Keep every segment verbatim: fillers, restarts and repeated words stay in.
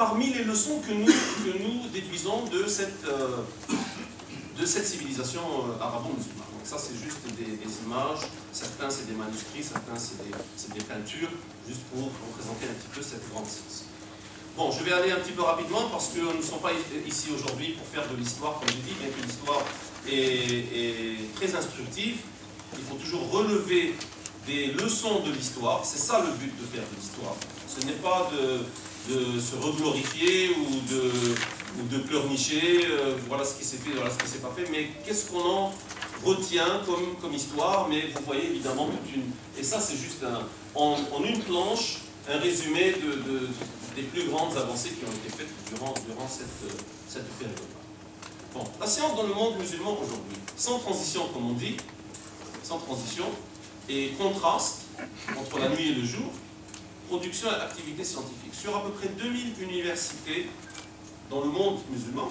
parmi les leçons que nous, que nous déduisons de cette, euh, de cette civilisation arabo-musulmane. Donc ça, c'est juste des, des images, certains c'est des manuscrits, certains c'est des, des peintures, juste pour représenter un petit peu cette grande science. Bon, je vais aller un petit peu rapidement parce que nous ne sommes pas ici aujourd'hui pour faire de l'histoire, comme je dis, bien que l'histoire est, est très instructive. Il faut toujours relever des leçons de l'histoire, c'est ça le but de faire de l'histoire. Ce n'est pas de, de se reglorifier ou de, ou de pleurnicher, euh, voilà ce qui s'est fait, voilà ce qui s'est pas fait, mais qu'est-ce qu'on en retient comme, comme histoire, mais vous voyez évidemment toute une... Et ça c'est juste un, en, en une planche, un résumé de, de, des plus grandes avancées qui ont été faites durant, durant cette, cette période. Bon, la science dans le monde musulman aujourd'hui, sans transition comme on dit, sans transition, et contraste entre la nuit et le jour, production et activité scientifique. Sur à peu près deux mille universités dans le monde musulman,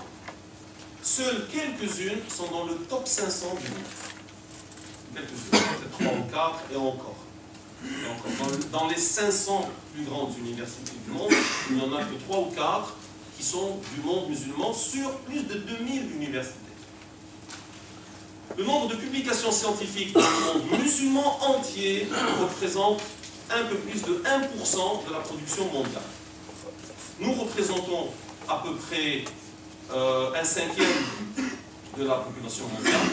seules quelques-unes sont dans le top cinq cents du monde. Quelques-unes, peut-être trois ou quatre, et encore. Et encore. Dans, dans les cinq cents plus grandes universités du monde, il n'y en a que trois ou quatre qui sont du monde musulman sur plus de deux mille universités. Le nombre de publications scientifiques dans le monde musulman entier représente un peu plus de un pour cent de la production mondiale. Nous représentons à peu près euh, un cinquième de la population mondiale,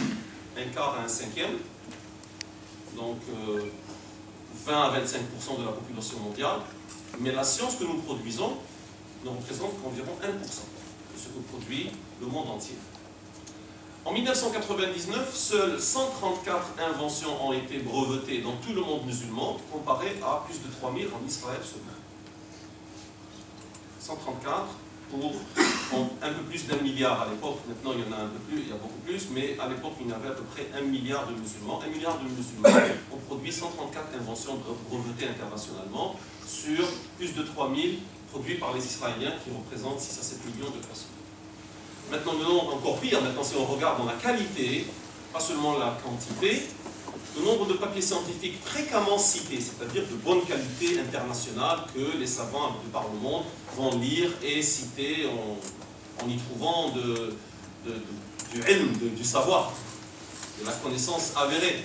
un quart à un cinquième, donc euh, vingt à vingt-cinq pour cent de la population mondiale, mais la science que nous produisons ne représente qu'environ un pour cent de ce que produit le monde entier. En mille neuf cent quatre-vingt-dix-neuf, seules cent trente-quatre inventions ont été brevetées dans tout le monde musulman, comparé à plus de trois mille en Israël seulement. cent trente-quatre pour un peu plus d'un milliard à l'époque. Maintenant, il y en a un peu plus, il y a beaucoup plus, mais à l'époque, il y en avait à peu près un milliard de musulmans. Un milliard de musulmans ont produit cent trente-quatre inventions brevetées internationalement sur plus de trois mille produits par les Israéliens, qui représentent six à sept millions de personnes. Maintenant, le nombre encore pire, maintenant si on regarde dans la qualité, pas seulement la quantité, le nombre de papiers scientifiques fréquemment cités, c'est-à-dire de bonne qualité internationale que les savants de par le monde vont lire et citer en, en y trouvant de, de, de, du ilm, de, du savoir, de la connaissance avérée.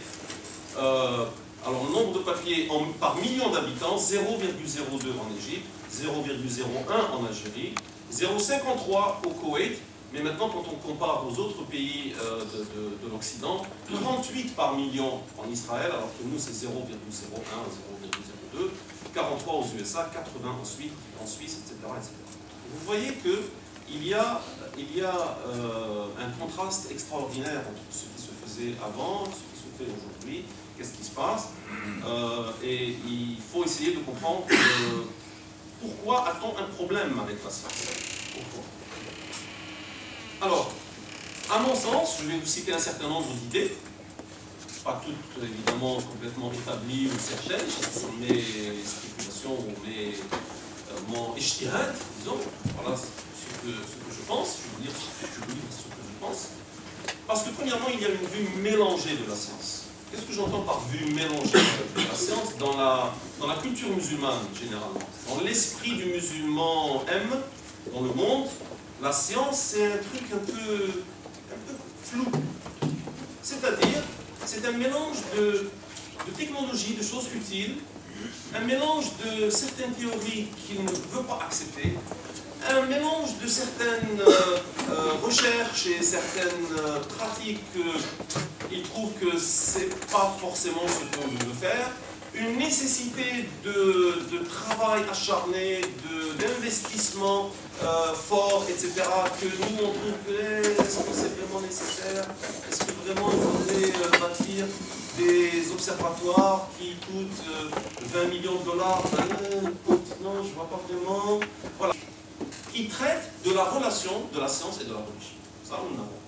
Euh, alors, le nombre de papiers en, par million d'habitants, zéro virgule zéro deux en Égypte, zéro virgule zéro un en Algérie, zéro virgule cinquante-trois au Koweït. Mais maintenant, quand on compare aux autres pays euh, de, de, de l'Occident, trente-huit par million en Israël, alors que nous, c'est zéro virgule zéro un, zéro virgule zéro deux, quarante-trois aux U S A, quatre-vingts en Suisse, en Suisse et cetera, et cetera. Vous voyez qu'il y a, il y a euh, un contraste extraordinaire entre ce qui se faisait avant, ce qui se fait aujourd'hui, qu'est-ce qui se passe, euh, et il faut essayer de comprendre euh, pourquoi a-t-on un problème avec la science. Pourquoi ? Alors, à mon sens, je vais vous citer un certain nombre d'idées, pas toutes évidemment complètement établies ou certaines, ce sont mes spéculations ou mes, euh, mon ijtihad, disons, voilà ce que, ce que je pense, je veux dire ce que je veux dire, ce que je pense, parce que premièrement, il y a une vue mélangée de la science. Qu'est-ce que j'entends par vue mélangée de la science dans la, dans la culture musulmane, généralement, dans l'esprit du musulman M, dans le monde. La science, c'est un truc un peu, un peu flou. C'est-à-dire, c'est un mélange de, de technologies, de choses utiles, un mélange de certaines théories qu'il ne veut pas accepter, un mélange de certaines euh, euh, recherches et certaines euh, pratiques qu'il trouve que c'est pas forcément ce qu'on veut faire, une nécessité de, de travail acharné, d'investissement euh, fort, et cetera, que nous, on trouve que, est-ce que c'est vraiment nécessaire? Est-ce que vraiment il faudrait euh, bâtir des observatoires qui coûtent euh, vingt millions de dollars? euh, Non, je ne vois pas vraiment. Voilà. Ils traitent de la relation de la science et de la religion. Ça, nous n'avons pas.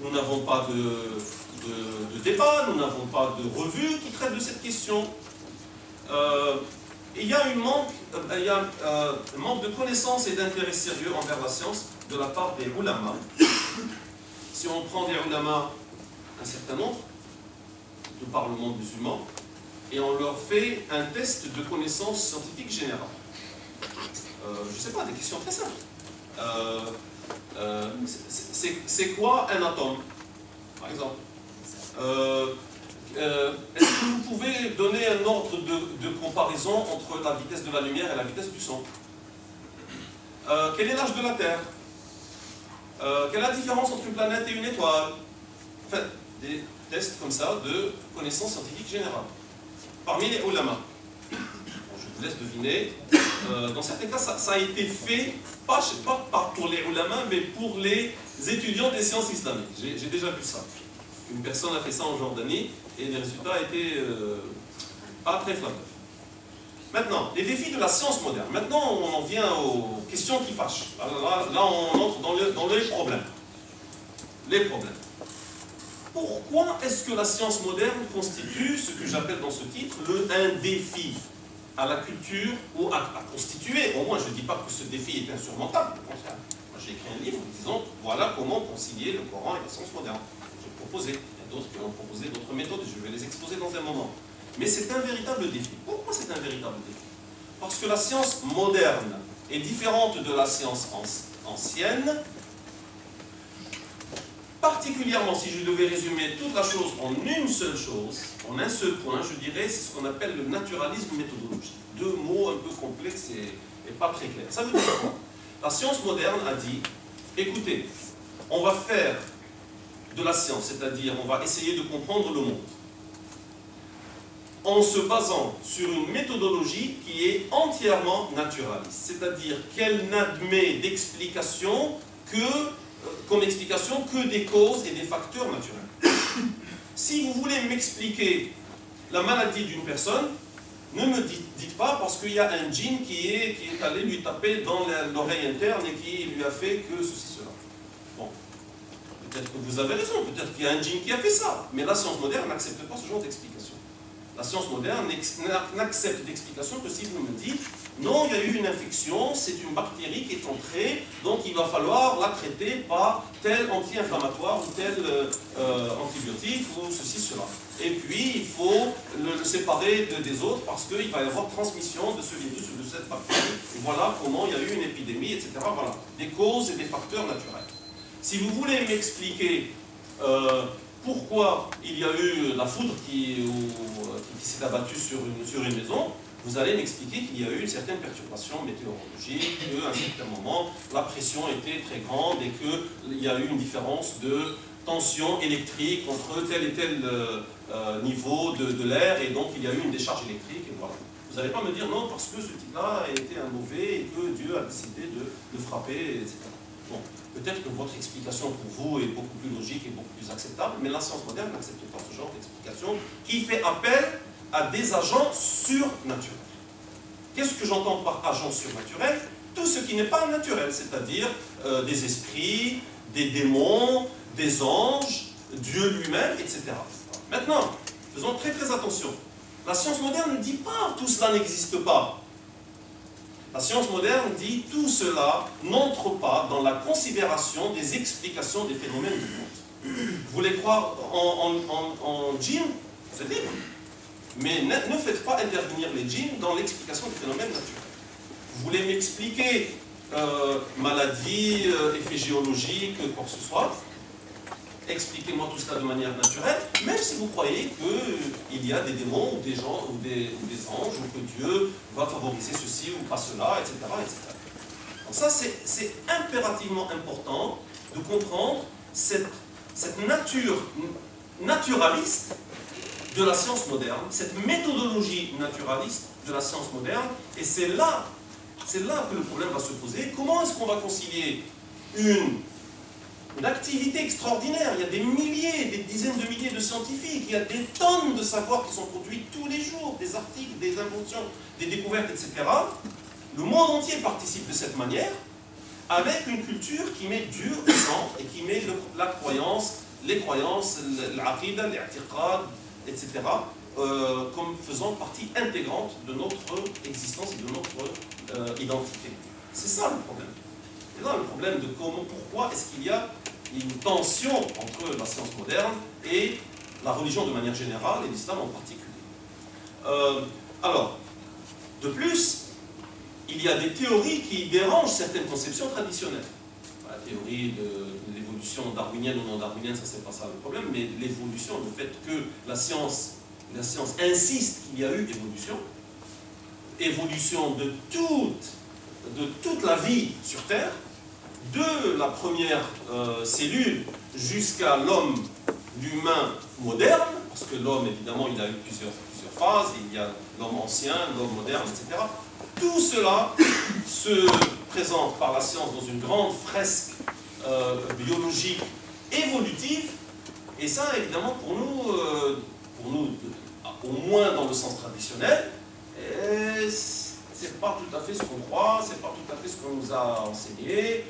Nous n'avons pas de, de, de débat, nous n'avons pas de revue qui traite de cette question. Euh, et il y a, une manque, euh, y a euh, un manque de connaissances et d'intérêt sérieux envers la science de la part des ulama. Si on prend des ulama, un certain nombre, de par le monde musulman, et on leur fait un test de connaissances scientifiques générales. euh, je ne sais pas, des questions très simples. Euh, euh, c'est quoi un atome, par exemple? euh, euh, Est-ce que vous pouvez donner un ordre de, de comparaison entre la vitesse de la lumière et la vitesse du son? euh, Quel est l'âge de la Terre? euh, Quelle est la différence entre une planète et une étoile? Enfin, des tests comme ça de connaissances scientifiques générales. Parmi les ulama, je vous laisse deviner, euh, dans certains cas, ça, ça a été fait, pas, je sais pas, pas pour les ulama, mais pour les étudiants des sciences islamiques. J'ai déjà vu ça. Une personne a fait ça en Jordanie, et les résultats étaient euh, pas très flatteurs. Maintenant, les défis de la science moderne. Maintenant, on en vient aux questions qui fâchent. Là, là, là on entre dans, le, dans les problèmes. Les problèmes. Pourquoi est-ce que la science moderne constitue ce que j'appelle dans ce titre le un défi à la culture ou à, à constituer? Au moins, je ne dis pas que ce défi est insurmontable. J'ai écrit un livre disant voilà comment concilier le Coran et la science moderne. J'ai proposé. Il y a d'autres qui ont proposé d'autres méthodes et je vais les exposer dans un moment. Mais c'est un véritable défi. Pourquoi c'est un véritable défi? Parce que la science moderne est différente de la science ancienne. Particulièrement, si je devais résumer toute la chose en une seule chose, en un seul point, je dirais, c'est ce qu'on appelle le naturalisme méthodologique. Deux mots un peu complexes et, et pas très clairs. Ça veut dire quoi? La science moderne a dit, écoutez, on va faire de la science, c'est-à-dire on va essayer de comprendre le monde, en se basant sur une méthodologie qui est entièrement naturaliste, c'est-à-dire qu'elle n'admet d'explication que... comme explication que des causes et des facteurs naturels. Si vous voulez m'expliquer la maladie d'une personne, ne me dites, dites pas parce qu'il y a un djinn qui est, qui est allé lui taper dans l'oreille interne et qui lui a fait que ceci, cela. Bon, peut-être que vous avez raison, peut-être qu'il y a un djinn qui a fait ça, mais la science moderne n'accepte pas ce genre d'explication. La science moderne n'accepte d'explication que si vous me dites « Non, il y a eu une infection, c'est une bactérie qui est entrée, donc il va falloir la traiter par tel anti-inflammatoire ou tel euh, antibiotique ou ceci, cela. Et puis, il faut le, le séparer de, des autres parce qu'il va y avoir transmission de ce virus ou de cette bactérie. Et voilà comment il y a eu une épidémie, et cetera. Voilà, des causes et des facteurs naturels. Si vous voulez m'expliquer... Euh, pourquoi il y a eu la foudre qui, qui s'est abattue sur une, sur une maison, vous allez m'expliquer qu'il y a eu certaines perturbations météorologiques, qu'à un certain moment, la pression était très grande et qu'il y a eu une différence de tension électrique entre tel et tel euh, niveau de, de l'air, et donc il y a eu une décharge électrique, et voilà. Vous n'allez pas me dire non, parce que ce type-là était un mauvais et que Dieu a décidé de, de frapper, et cetera. Bon, peut-être que votre explication pour vous est beaucoup plus logique et beaucoup plus acceptable, mais la science moderne n'accepte pas ce genre d'explication qui fait appel à des agents surnaturels. Qu'est-ce que j'entends par agent surnaturel? Tout ce qui n'est pas naturel, c'est-à-dire euh, des esprits, des démons, des anges, Dieu lui-même, et cetera. Maintenant, faisons très très attention. La science moderne ne dit pas « tout cela n'existe pas ». La science moderne dit tout cela n'entre pas dans la considération des explications des phénomènes du monde. Vous voulez croire en, en, en, en djinn, c'est libre. Mais ne, ne faites pas intervenir les djinns dans l'explication des phénomènes naturels. Vous voulez m'expliquer euh, maladie, euh, effet géologique, quoi que ce soit. Expliquez-moi tout cela de manière naturelle, même si vous croyez qu'il y a des démons ou des, gens, ou, des, ou des anges, ou que Dieu va favoriser ceci ou pas cela, et cetera et cetera. Donc ça, c'est impérativement important de comprendre cette, cette nature naturaliste de la science moderne, cette méthodologie naturaliste de la science moderne, et c'est là, c'est là que le problème va se poser. Comment est-ce qu'on va concilier une... une activité extraordinaire, il y a des milliers, des dizaines de milliers de scientifiques, il y a des tonnes de savoirs qui sont produits tous les jours, des articles, des inventions, des découvertes, et cetera. Le monde entier participe de cette manière, avec une culture qui met Dieu au centre et qui met le, la croyance, les croyances, l'aqidah, l'irtiqad, et cetera, euh, comme faisant partie intégrante de notre existence et de notre euh, identité. C'est ça le problème. C'est là le problème de comment, pourquoi est-ce qu'il y a une tension entre la science moderne et la religion de manière générale et l'islam en particulier. Euh, alors, de plus, il y a des théories qui dérangent certaines conceptions traditionnelles. La théorie de l'évolution darwinienne ou non darwinienne, ça c'est pas ça le problème, mais l'évolution, le fait que la science, la science insiste qu'il y a eu évolution, évolution de toute, de toute la vie sur Terre, de la première euh, cellule jusqu'à l'homme, l'humain moderne, parce que l'homme, évidemment, il a eu plusieurs, plusieurs phases, il y a l'homme ancien, l'homme moderne, et cetera. Tout cela se présente par la science dans une grande fresque euh, biologique évolutive, et ça, évidemment, pour nous, euh, pour nous au moins dans le sens traditionnel, c'est pas tout à fait ce qu'on croit, c'est pas tout à fait ce qu'on nous a enseigné,